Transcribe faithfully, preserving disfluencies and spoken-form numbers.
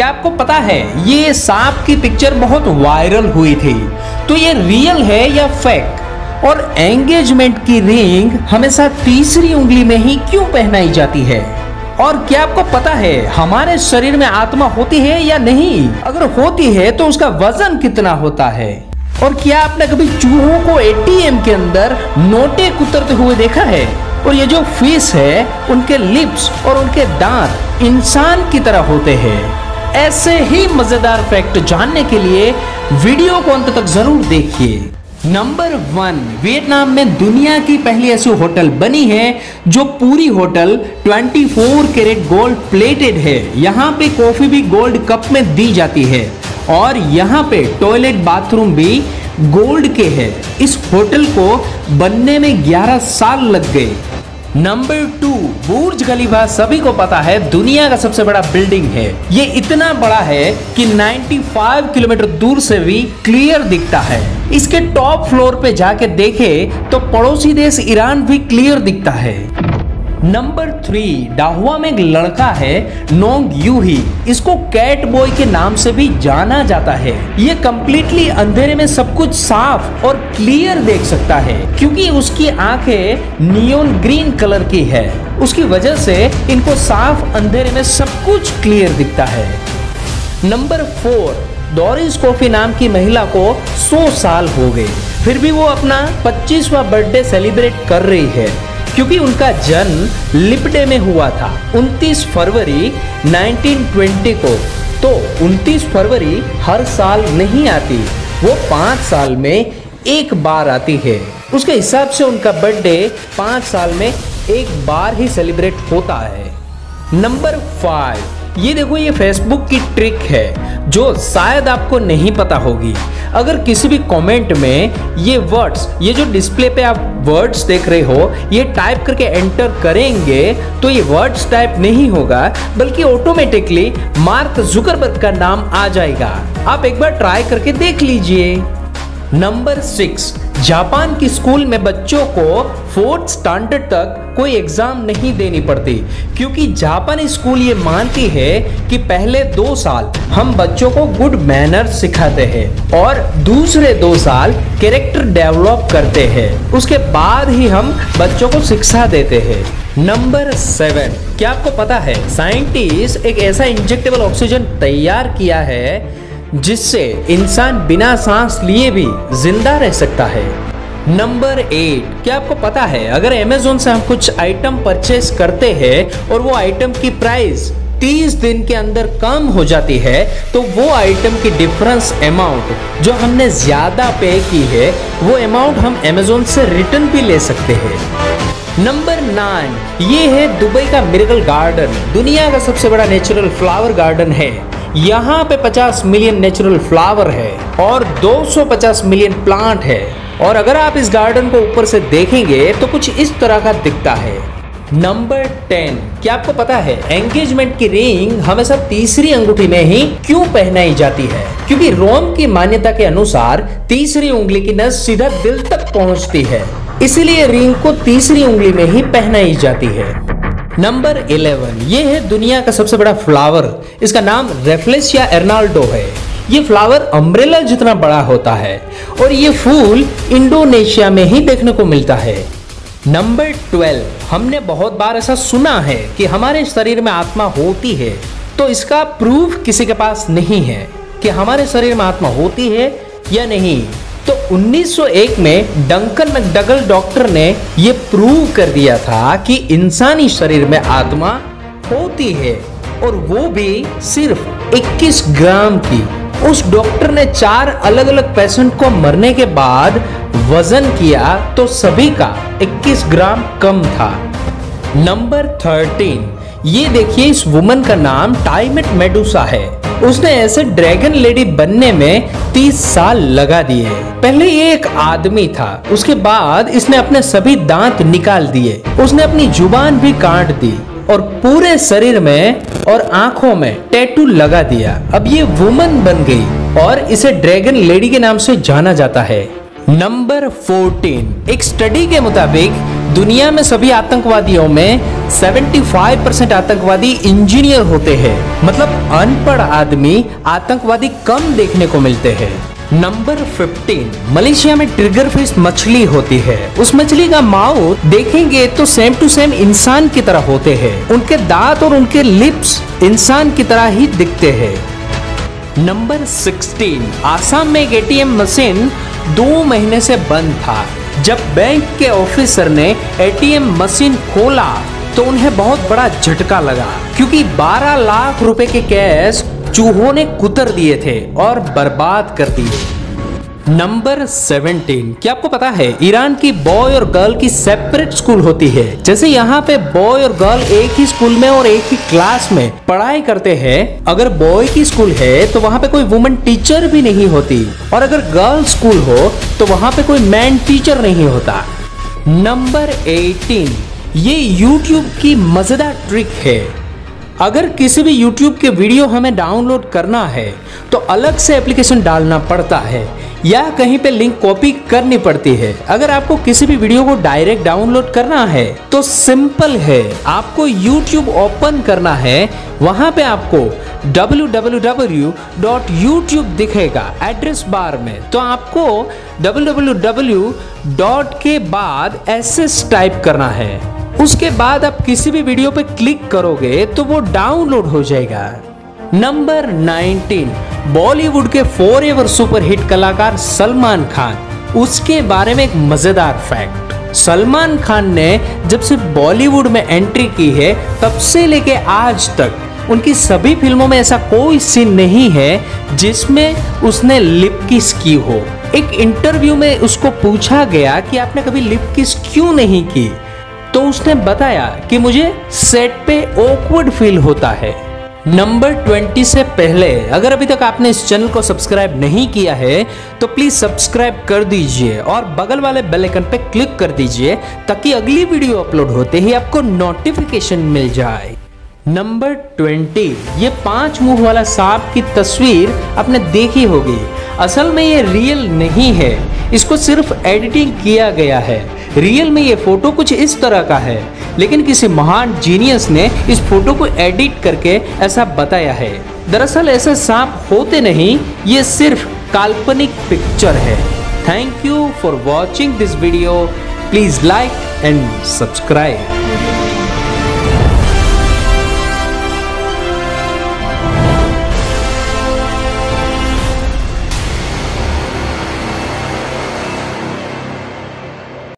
क्या आपको पता है ये सांप की पिक्चर बहुत वायरल हुई थी, तो ये रियल है या फेक? और एंगेजमेंट की रिंग हमेशा तीसरी उंगली में ही क्यों पहनाई जाती है? और क्या आपको पता है हमारे शरीर में आत्मा होती है या नहीं? अगर होती है तो उसका वजन कितना होता है? और क्या आपने कभी चूहों को एटीएम के अंदर नोटे कुतरते हुए देखा है? और ये जो फिश है उनके लिप्स और उनके दांत इंसान की तरह होते हैं। ऐसे ही मजेदार फैक्ट जानने के लिए वीडियो को अंत तक जरूर देखिए। नंबर वन, वियतनाम में दुनिया की पहली ऐसी होटल बनी है जो पूरी होटल चौबीस कैरेट गोल्ड प्लेटेड है। यहाँ पे कॉफी भी गोल्ड कप में दी जाती है और यहाँ पे टॉयलेट बाथरूम भी गोल्ड के है। इस होटल को बनने में ग्यारह साल लग गए। नंबर टू, बुर्ज खलीफा सभी को पता है दुनिया का सबसे बड़ा बिल्डिंग है। ये इतना बड़ा है कि पचानवे किलोमीटर दूर से भी क्लियर दिखता है। इसके टॉप फ्लोर पे जाके देखे तो पड़ोसी देश ईरान भी क्लियर दिखता है। नंबर थ्री, दाहुआ में एक लड़का है नोंग यूही, इसको कैट बॉय के नाम से भी जाना जाता है। ये कम्प्लीटली अंधेरे में सब कुछ साफ और क्लियर देख सकता है क्योंकि उसकी आंखें नियॉन ग्रीन कलर की है। उसकी वजह से इनको साफ अंधेरे में सब कुछ क्लियर दिखता है। नंबर फोर, डोरिस कॉफी नाम की महिला को सौ साल हो गए फिर भी वो अपना पच्चीसवां बर्थडे सेलिब्रेट कर रही है क्योंकि उनका जन्म लिप डे में हुआ था उनतीस फरवरी उन्नीस सौ बीस को। तो उनतीस फरवरी हर साल नहीं आती, वो पाँच साल में एक बार आती है। उसके हिसाब से उनका बर्थडे पाँच साल में एक बार ही सेलिब्रेट होता है। नंबर फाइव, ये देखो, ये फेसबुक की ट्रिक है जो शायद आपको नहीं पता होगी। अगर किसी भी कमेंट में ये वर्ड्स, ये जो डिस्प्ले पे आप वर्ड्स देख रहे हो, ये टाइप करके एंटर करेंगे तो ये वर्ड्स टाइप नहीं होगा बल्कि ऑटोमेटिकली मार्क जुकरबर्ग का नाम आ जाएगा। आप एक बार ट्राई करके देख लीजिए। नंबर सिक्स, जापान की स्कूल में बच्चों को फोर्थ स्टैंडर्ड तक कोई एग्जाम नहीं देनी पड़ती क्योंकि जापानी स्कूल ये मानती है कि पहले दो साल हम बच्चों को गुड मैनर्स सिखाते हैं और दूसरे दो साल कैरेक्टर डेवलप करते हैं, उसके बाद ही हम बच्चों को शिक्षा देते हैं। नंबर सेवन, क्या आपको पता है साइंटिस्ट एक ऐसा इंजेक्टेबल ऑक्सीजन तैयार किया है जिससे इंसान बिना सांस लिए भी जिंदा रह सकता है। नंबर एट, क्या आपको पता है अगर अमेजोन से हम कुछ आइटम परचेस करते हैं और वो आइटम की प्राइस तीस दिन के अंदर कम हो जाती है तो वो आइटम की डिफरेंस अमाउंट जो हमने ज़्यादा पे की है वो अमाउंट हम अमेजोन से रिटर्न भी ले सकते हैं। नंबर नाइन, ये है दुबई का मिरेकल गार्डन। दुनिया का सबसे बड़ा नेचुरल फ्लावर गार्डन है। यहाँ पे पचास मिलियन नेचुरल फ्लावर है और दो सौ पचास मिलियन प्लांट है। और अगर आप इस गार्डन को ऊपर से देखेंगे तो कुछ इस तरह का दिखता है। नंबर टेन, क्या आपको पता है एंगेजमेंट की रिंग हमेशा तीसरी अंगूठी में ही क्यों पहनाई जाती है? क्योंकि रोम की मान्यता के अनुसार तीसरी उंगली की नस सीधा दिल तक पहुँचती है, इसीलिए रिंग को तीसरी उंगली में ही पहनाई जाती है। नंबर इलेवन, ये है दुनिया का सबसे बड़ा फ्लावर। इसका नाम रेफ्लेसिया अर्नाल्डो है। ये फ्लावर अम्ब्रेला जितना बड़ा होता है और ये फूल इंडोनेशिया में ही देखने को मिलता है। नंबर ट्वेल्व, हमने बहुत बार ऐसा सुना है कि हमारे शरीर में आत्मा होती है, तो इसका प्रूफ किसी के पास नहीं है कि हमारे शरीर में आत्मा होती है या नहीं। तो उन्नीस सौ एक में डंकन मैकडगल डॉक्टर ने यह प्रूव कर दिया था कि इंसानी शरीर में आत्मा होती है और वो भी सिर्फ इक्कीस ग्राम की। उस डॉक्टर ने चार अलग अलग पेशेंट को मरने के बाद वजन किया तो सभी का इक्कीस ग्राम कम था। नंबर थर्टीन, ये देखिए, इस वुमन का नाम टाइमिट मेडूसा है। उसने ऐसे ड्रैगन लेडी बनने में तीस साल लगा दिए। पहले ये एक आदमी था, उसके बाद इसने अपने सभी दांत निकाल दिए, उसने अपनी जुबान भी काट दी और पूरे शरीर में और आंखों में टैटू लगा दिया। अब ये वुमन बन गई और इसे ड्रैगन लेडी के नाम से जाना जाता है। नंबर फोर्टीन, एक स्टडी के मुताबिक दुनिया में सभी आतंकवादियों में पचहत्तर परसेंट आतंकवादी इंजीनियर होते हैं। मतलब अनपढ़ आदमी आतंकवादी कम देखने को मिलते हैं। नंबर पंद्रह, मलेशिया में ट्रिगर फिश मछली होती है। उस मछली का माउथ देखेंगे तो सेम टू सेम इंसान की तरह होते हैं। उनके दांत और उनके लिप्स इंसान की तरह ही दिखते हैं। नंबर सोलह, आसाम में एक एटीएम मशीन दो महीने से बंद था। जब बैंक के ऑफिसर ने एटीएम मशीन खोला तो उन्हें बहुत बड़ा झटका लगा, क्योंकि बारह लाख रुपए के कैश चूहों ने कुतर दिए थे और बर्बाद कर दिए। नंबर सत्रह, क्या आपको पता है ईरान की बॉय और गर्ल की सेपरेट स्कूल होती है। जैसे यहाँ पे बॉय और गर्ल एक ही स्कूल में और एक ही क्लास में पढ़ाई करते हैं। अगर बॉय की स्कूल है तो वहाँ पे कोई वुमन टीचर भी नहीं होती, और अगर गर्ल स्कूल हो तो वहाँ पे कोई मैन टीचर नहीं होता। नंबर अठारह, ये YouTube की मजेदार ट्रिक है। अगर किसी भी YouTube के वीडियो हमें डाउनलोड करना है तो अलग से एप्लीकेशन डालना पड़ता है या कहीं पे लिंक कॉपी करनी पड़ती है। अगर आपको किसी भी वीडियो को डायरेक्ट डाउनलोड करना है तो सिंपल है, आपको YouTube ओपन करना है, वहां पे आपको W W W dot YouTube दिखेगा एड्रेस बार में, तो आपको डब्ल्यू डब्ल्यू डब्ल्यू डॉट के बाद एस टाइप करना है। उसके बाद आप किसी भी वीडियो पे क्लिक करोगे तो वो डाउनलोड हो जाएगा। नंबर उन्नीस, बॉलीवुड के फोर एवर सुपरहिट कलाकार सलमान खान, उसके बारे में एक मजेदार फैक्ट। सलमान खान ने जब से बॉलीवुड में एंट्री की है तब से लेके आज तक उनकी सभी फिल्मों में ऐसा कोई सीन नहीं है जिसमें उसने लिप किस की हो। एक इंटरव्यू में उसको पूछा गया कि आपने कभी लिप किस क्यों नहीं की, तो उसने बताया कि मुझे सेट पे ऑकवर्ड फील होता है। नंबर बीस से पहले अगर अभी तक आपने इस चैनल को सब्सक्राइब नहीं किया है तो प्लीज सब्सक्राइब कर दीजिए और बगल वाले बेल आइकन पे क्लिक कर दीजिए, ताकि अगली वीडियो अपलोड होते ही आपको नोटिफिकेशन मिल जाए। नंबर बीस, ये पांच मुंह वाला सांप की तस्वीर आपने देखी होगी। असल में ये रियल नहीं है, इसको सिर्फ एडिटिंग किया गया है। रियल में ये फोटो कुछ इस तरह का है, लेकिन किसी महान जीनियस ने इस फोटो को एडिट करके ऐसा बताया है। दरअसल ऐसे सांप होते नहीं, ये सिर्फ काल्पनिक पिक्चर है। Thank you for watching this video, please like and subscribe.